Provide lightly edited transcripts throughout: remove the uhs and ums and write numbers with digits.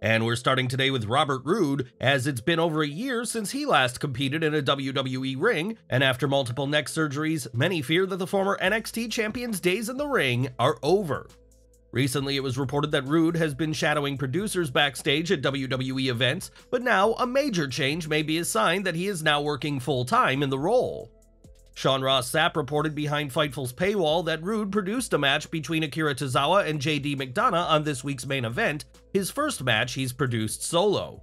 And we're starting today with Robert Roode, as it's been over a year since he last competed in a WWE ring, and after multiple neck surgeries, many fear that the former NXT champion's days in the ring are over. Recently, it was reported that Roode has been shadowing producers backstage at WWE events, but now a major change may be a sign that he is now working full-time in the role. Sean Ross Sapp reported behind Fightful's paywall that Roode produced a match between Akira Tozawa and JD McDonough on this week's main event, his first match he's produced solo.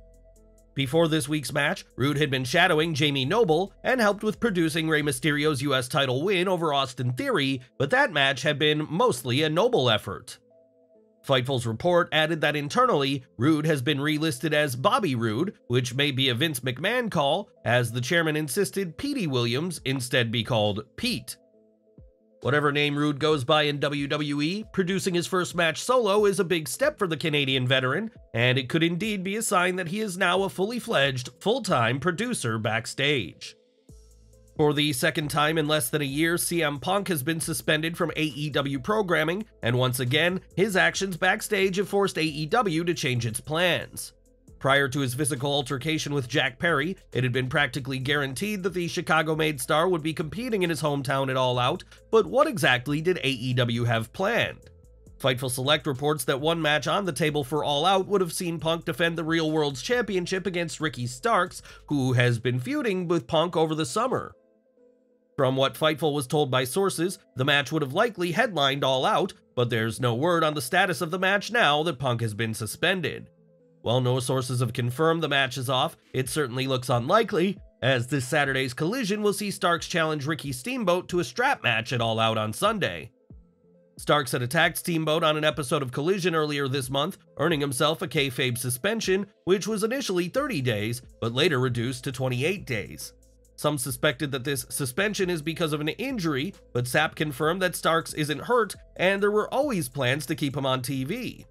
Before this week's match, Roode had been shadowing Jamie Noble and helped with producing Rey Mysterio's US title win over Austin Theory, but that match had been mostly a Noble effort. Fightful's report added that internally, Roode has been relisted as Bobby Roode, which may be a Vince McMahon call, as the chairman insisted Petey Williams instead be called Pete. Whatever name Roode goes by in WWE, producing his first match solo is a big step for the Canadian veteran, and it could indeed be a sign that he is now a fully-fledged, full-time producer backstage. For the second time in less than a year, CM Punk has been suspended from AEW programming, and once again, his actions backstage have forced AEW to change its plans. Prior to his physical altercation with Jack Perry, it had been practically guaranteed that the Chicago-made star would be competing in his hometown at All Out, but what exactly did AEW have planned? Fightful Select reports that one match on the table for All Out would have seen Punk defend the Real World's Championship against Ricky Starks, who has been feuding with Punk over the summer. From what Fightful was told by sources, the match would have likely headlined All Out, but there's no word on the status of the match now that Punk has been suspended. While no sources have confirmed the match is off, it certainly looks unlikely, as this Saturday's Collision will see Starks challenge Ricky Steamboat to a strap match at All Out on Sunday. Starks had attacked Steamboat on an episode of Collision earlier this month, earning himself a kayfabe suspension, which was initially 30 days, but later reduced to 28 days. Some suspected that this suspension is because of an injury, but Sapp confirmed that Starks isn't hurt and there were always plans to keep him on TV.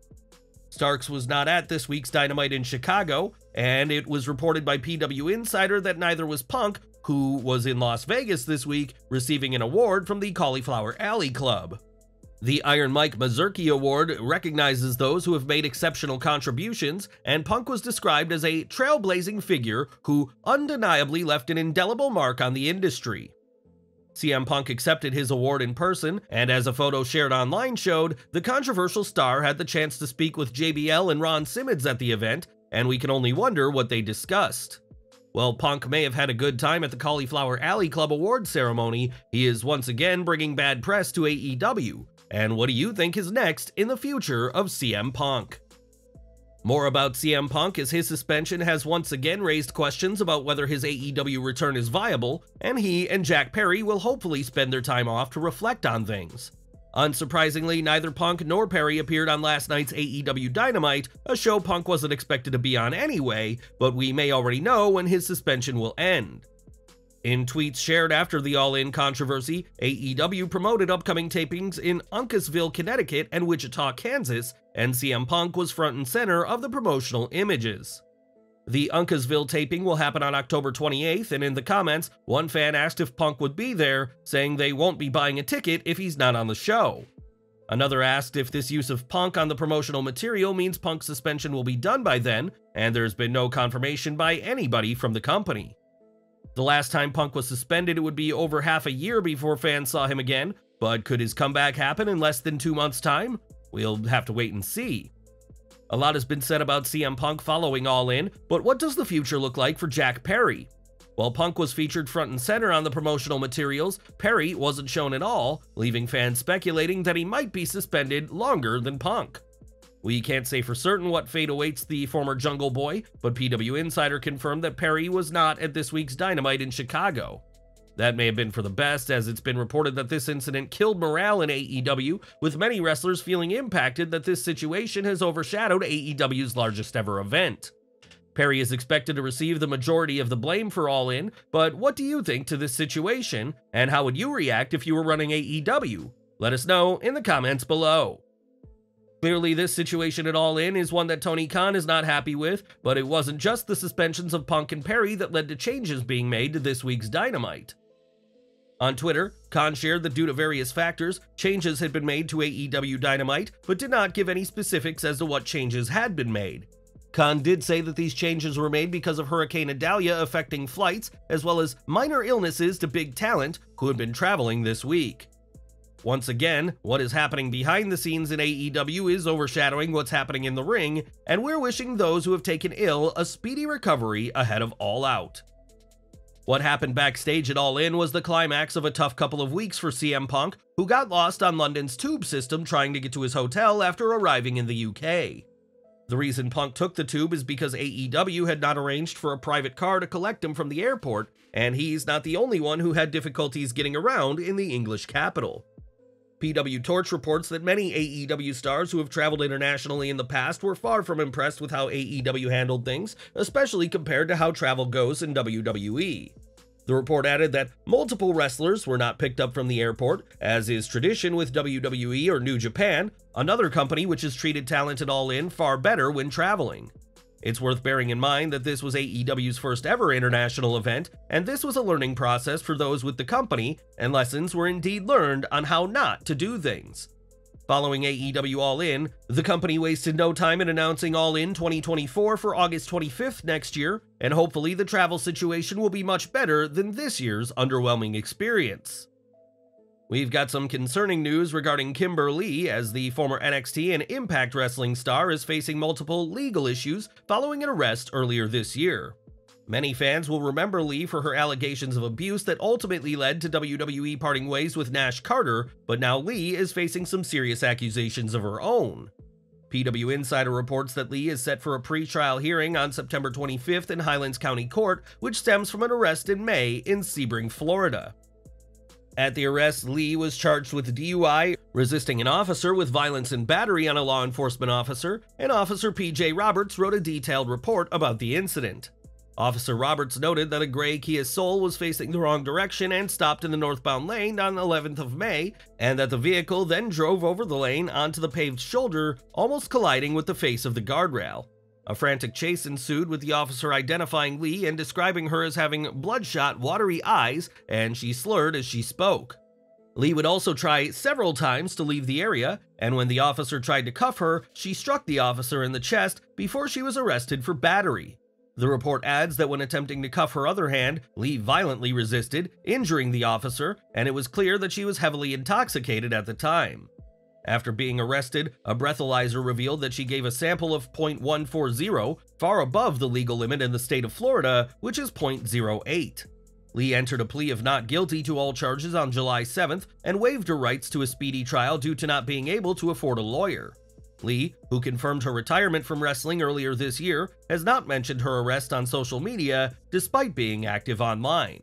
Starks was not at this week's Dynamite in Chicago, and it was reported by PW Insider that neither was Punk, who was in Las Vegas this week receiving an award from the Cauliflower Alley Club. The Iron Mike Mazurki Award recognizes those who have made exceptional contributions, and Punk was described as a trailblazing figure who undeniably left an indelible mark on the industry. CM Punk accepted his award in person, and as a photo shared online showed, the controversial star had the chance to speak with JBL and Ron Simmons at the event, and we can only wonder what they discussed. While Punk may have had a good time at the Cauliflower Alley Club Awards ceremony, he is once again bringing bad press to AEW. And what do you think is next in the future of CM Punk? More about CM Punk, as his suspension has once again raised questions about whether his AEW return is viable, and he and Jack Perry will hopefully spend their time off to reflect on things. Unsurprisingly, neither Punk nor Perry appeared on last night's AEW Dynamite, a show Punk wasn't expected to be on anyway, but we may already know when his suspension will end. In tweets shared after the All In controversy, AEW promoted upcoming tapings in Uncasville, Connecticut and Wichita, Kansas, and CM Punk was front and center of the promotional images. The Uncasville taping will happen on October 28th, and in the comments, one fan asked if Punk would be there, saying they won't be buying a ticket if he's not on the show. Another asked if this use of Punk on the promotional material means Punk's suspension will be done by then, and there's been no confirmation by anybody from the company. The last time Punk was suspended, it would be over half a year before fans saw him again, but could his comeback happen in less than 2 months' time? We'll have to wait and see. A lot has been said about CM Punk following All In, but what does the future look like for Jack Perry? While Punk was featured front and center on the promotional materials, Perry wasn't shown at all, leaving fans speculating that he might be suspended longer than Punk. We can't say for certain what fate awaits the former Jungle Boy, but PW Insider confirmed that Perry was not at this week's Dynamite in Chicago. That may have been for the best, as it's been reported that this incident killed morale in AEW, with many wrestlers feeling impacted that this situation has overshadowed AEW's largest ever event. Perry is expected to receive the majority of the blame for All In, but what do you think to this situation, and how would you react if you were running AEW? Let us know in the comments below. Clearly, this situation at All In is one that Tony Khan is not happy with, but it wasn't just the suspensions of Punk and Perry that led to changes being made to this week's Dynamite. On Twitter, Khan shared that due to various factors, changes had been made to AEW Dynamite, but did not give any specifics as to what changes had been made. Khan did say that these changes were made because of Hurricane Idalia affecting flights, as well as minor illnesses to big talent who had been traveling this week. Once again, what is happening behind the scenes in AEW is overshadowing what's happening in the ring, and we're wishing those who have taken ill a speedy recovery ahead of All Out. What happened backstage at All In was the climax of a tough couple of weeks for CM Punk, who got lost on London's tube system trying to get to his hotel after arriving in the UK. The reason Punk took the tube is because AEW had not arranged for a private car to collect him from the airport, and he's not the only one who had difficulties getting around in the English capital. PW Torch reports that many AEW stars who have traveled internationally in the past were far from impressed with how AEW handled things, especially compared to how travel goes in WWE. The report added that multiple wrestlers were not picked up from the airport, as is tradition with WWE or New Japan, another company which has treated talent at All In far better when traveling. It's worth bearing in mind that this was AEW's first ever international event, and this was a learning process for those with the company, and lessons were indeed learned on how not to do things. Following AEW All In, the company wasted no time in announcing All In 2024 for August 25th next year, and hopefully the travel situation will be much better than this year's underwhelming experience. We've got some concerning news regarding Kimber Lee, as the former NXT and Impact Wrestling star is facing multiple legal issues following an arrest earlier this year. Many fans will remember Lee for her allegations of abuse that ultimately led to WWE parting ways with Nash Carter, but now Lee is facing some serious accusations of her own. PW Insider reports that Lee is set for a pre-trial hearing on September 25th in Highlands County Court, which stems from an arrest in May in Sebring, Florida. At the arrest, Lee was charged with DUI, resisting an officer with violence and battery on a law enforcement officer, and Officer P.J. Roberts wrote a detailed report about the incident. Officer Roberts noted that a gray Kia Soul was facing the wrong direction and stopped in the northbound lane on 11th of May, and that the vehicle then drove over the lane onto the paved shoulder, almost colliding with the face of the guardrail. A frantic chase ensued, with the officer identifying Lee and describing her as having bloodshot, watery eyes, and she slurred as she spoke. Lee would also try several times to leave the area, and when the officer tried to cuff her, she struck the officer in the chest before she was arrested for battery. The report adds that when attempting to cuff her other hand, Lee violently resisted, injuring the officer, and it was clear that she was heavily intoxicated at the time. After being arrested, a breathalyzer revealed that she gave a sample of 0.140, far above the legal limit in the state of Florida, which is 0.08. Lee entered a plea of not guilty to all charges on July 7th and waived her rights to a speedy trial due to not being able to afford a lawyer. Lee, who confirmed her retirement from wrestling earlier this year, has not mentioned her arrest on social media, despite being active online.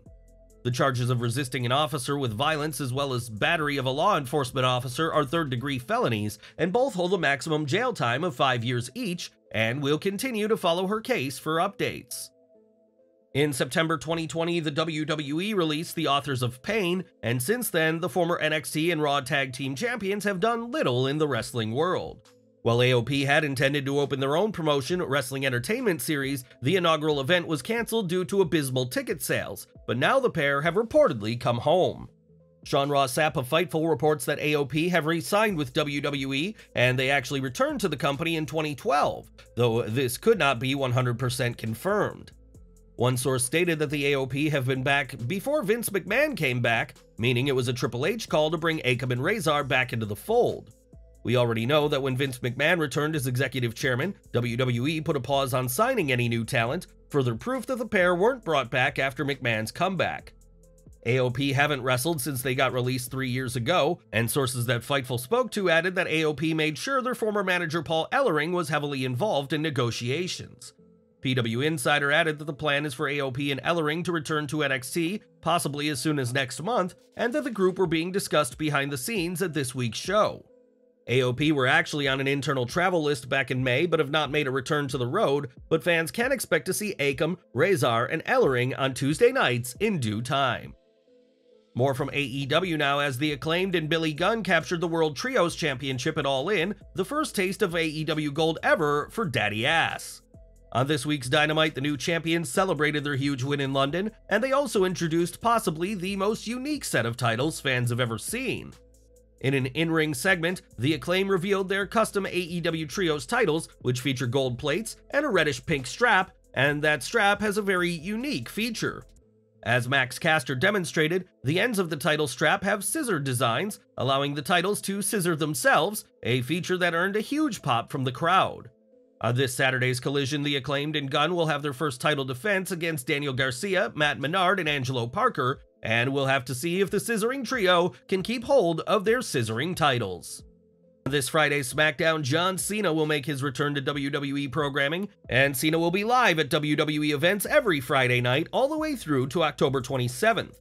The charges of resisting an officer with violence as well as battery of a law enforcement officer are third-degree felonies, and both hold a maximum jail time of 5 years each, and will continue to follow her case for updates. In September 2020, the WWE released the Authors of Pain, and since then, the former NXT and Raw Tag Team Champions have done little in the wrestling world. While AOP had intended to open their own promotion, Wrestling Entertainment Series, the inaugural event was canceled due to abysmal ticket sales, but now the pair have reportedly come home. Sean Ross Sapp of Fightful reports that AOP have re-signed with WWE, and they actually returned to the company in 2012, though this could not be 100% confirmed. One source stated that the AOP have been back before Vince McMahon came back, meaning it was a Triple H call to bring Akam and Rezar back into the fold. We already know that when Vince McMahon returned as executive chairman, WWE put a pause on signing any new talent, further proof that the pair weren't brought back after McMahon's comeback. AOP haven't wrestled since they got released 3 years ago, and sources that Fightful spoke to added that AOP made sure their former manager Paul Ellering was heavily involved in negotiations. PW Insider added that the plan is for AOP and Ellering to return to NXT, possibly as soon as next month, and that the group were being discussed behind the scenes at this week's show. AOP were actually on an internal travel list back in May but have not made a return to the road, but fans can expect to see Akam, Rezar, and Ellering on Tuesday nights in due time. More from AEW now, as The Acclaimed and Billy Gunn captured the World Trios Championship at All In, the first taste of AEW gold ever for Daddy Ass. On this week's Dynamite, the new champions celebrated their huge win in London, and they also introduced possibly the most unique set of titles fans have ever seen. In an in-ring segment, The Acclaim revealed their custom AEW Trios titles, which feature gold plates and a reddish-pink strap, and that strap has a very unique feature. As Max Caster demonstrated, the ends of the title strap have scissor designs, allowing the titles to scissor themselves, a feature that earned a huge pop from the crowd. On this Saturday's Collision, The Acclaimed and Gunn will have their first title defense against Daniel Garcia, Matt Menard, and Angelo Parker, and we'll have to see if the scissoring trio can keep hold of their scissoring titles. This Friday, SmackDown, John Cena will make his return to WWE programming, and Cena will be live at WWE events every Friday night all the way through to October 27th.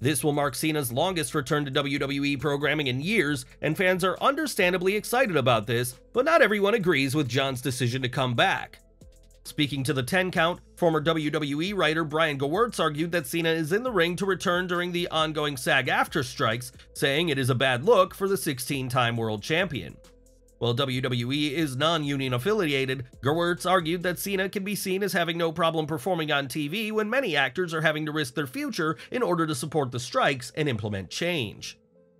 This will mark Cena's longest return to WWE programming in years, and fans are understandably excited about this, but not everyone agrees with John's decision to come back. Speaking to the 10 Count, former WWE writer Brian Gewirtz argued that Cena is in the ring to return during the ongoing SAG-AFTRA strikes, saying it is a bad look for the 16-time world champion. While WWE is non-union affiliated, Gewirtz argued that Cena can be seen as having no problem performing on TV when many actors are having to risk their future in order to support the strikes and implement change.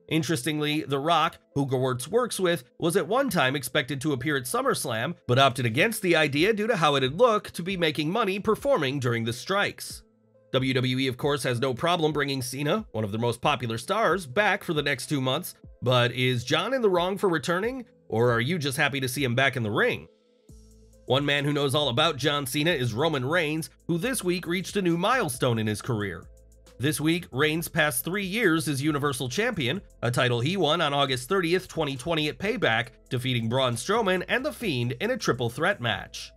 Interestingly, The Rock, who Gewirtz works with, was at one time expected to appear at SummerSlam, but opted against the idea due to how it'd look to be making money performing during the strikes. WWE, of course, has no problem bringing Cena, one of their most popular stars, back for the next 2 months, but is John in the wrong for returning? Or are you just happy to see him back in the ring? One man who knows all about John Cena is Roman Reigns, who this week reached a new milestone in his career. This week, Reigns passed 3 years as Universal Champion, a title he won on August 30th, 2020 at Payback, defeating Braun Strowman and The Fiend in a triple threat match.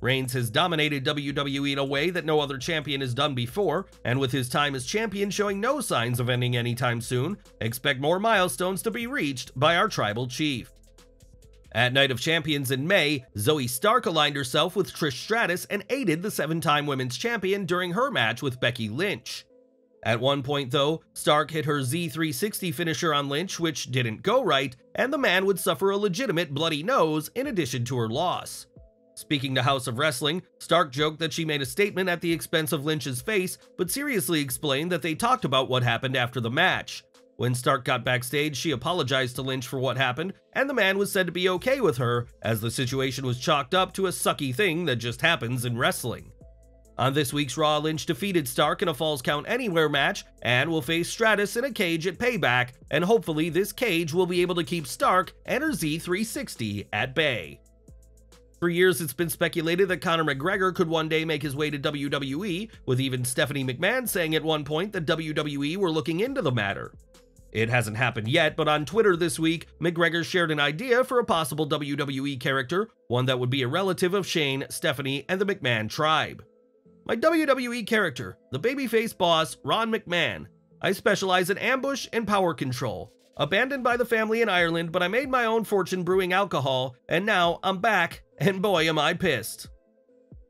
Reigns has dominated WWE in a way that no other champion has done before, and with his time as champion showing no signs of ending anytime soon, expect more milestones to be reached by our tribal chief. At Night of Champions in May, Zoey Stark aligned herself with Trish Stratus and aided the 7-time women's champion during her match with Becky Lynch. At one point, though, Stark hit her Z360 finisher on Lynch, which didn't go right, and the man would suffer a legitimate bloody nose in addition to her loss. Speaking to House of Wrestling, Stark joked that she made a statement at the expense of Lynch's face, but seriously explained that they talked about what happened after the match. When Stark got backstage, she apologized to Lynch for what happened, and the man was said to be okay with her, as the situation was chalked up to a sucky thing that just happens in wrestling. On this week's Raw, Lynch defeated Stark in a Falls Count Anywhere match, and will face Stratus in a cage at Payback, and hopefully this cage will be able to keep Stark and her Z360 at bay. For years, it's been speculated that Conor McGregor could one day make his way to WWE, with even Stephanie McMahon saying at one point that WWE were looking into the matter. It hasn't happened yet, but on Twitter this week, McGregor shared an idea for a possible WWE character, one that would be a relative of Shane, Stephanie, and the McMahon tribe. My WWE character, the babyface boss, Ron McMahon. I specialize in ambush and power control. Abandoned by the family in Ireland, but I made my own fortune brewing alcohol, and now I'm back, and boy am I pissed.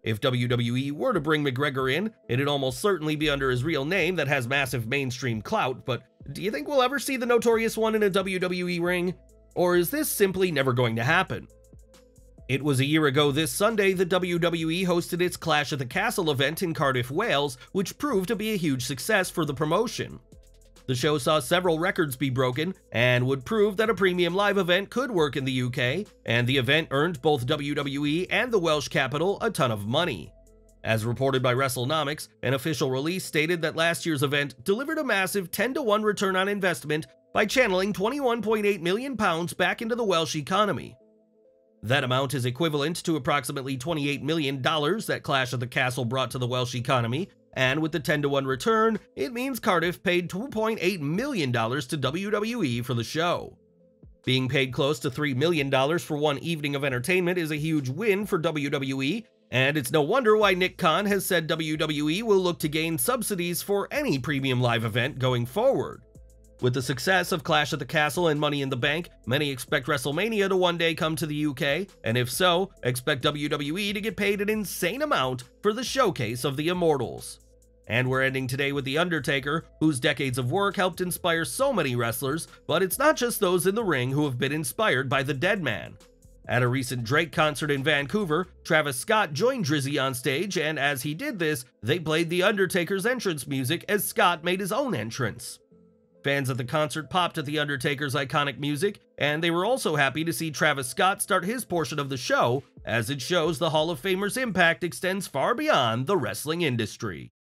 If WWE were to bring McGregor in, it'd almost certainly be under his real name that has massive mainstream clout, but do you think we'll ever see the Notorious One in a WWE ring? Or is this simply never going to happen? It was a year ago this Sunday that WWE hosted its Clash at the Castle event in Cardiff, Wales, which proved to be a huge success for the promotion. The show saw several records be broken, and would prove that a premium live event could work in the UK, and the event earned both WWE and the Welsh capital a ton of money. As reported by WrestleNomics, an official release stated that last year's event delivered a massive 10-to-1 return on investment by channeling £21.8 million back into the Welsh economy. That amount is equivalent to approximately $28 million that Clash at the Castle brought to the Welsh economy, and with the 10-to-1 return, it means Cardiff paid $2.8 million to WWE for the show. Being paid close to $3 million for one evening of entertainment is a huge win for WWE, and it's no wonder why Nick Khan has said WWE will look to gain subsidies for any premium live event going forward. With the success of Clash at the Castle and Money in the Bank, many expect WrestleMania to one day come to the UK, and if so, expect WWE to get paid an insane amount for the showcase of the Immortals. And we're ending today with The Undertaker, whose decades of work helped inspire so many wrestlers, but it's not just those in the ring who have been inspired by the dead man. At a recent Drake concert in Vancouver, Travis Scott joined Drizzy on stage, and as he did this, they played The Undertaker's entrance music as Scott made his own entrance. Fans at the concert popped at The Undertaker's iconic music, and they were also happy to see Travis Scott start his portion of the show, as it shows the Hall of Famer's impact extends far beyond the wrestling industry.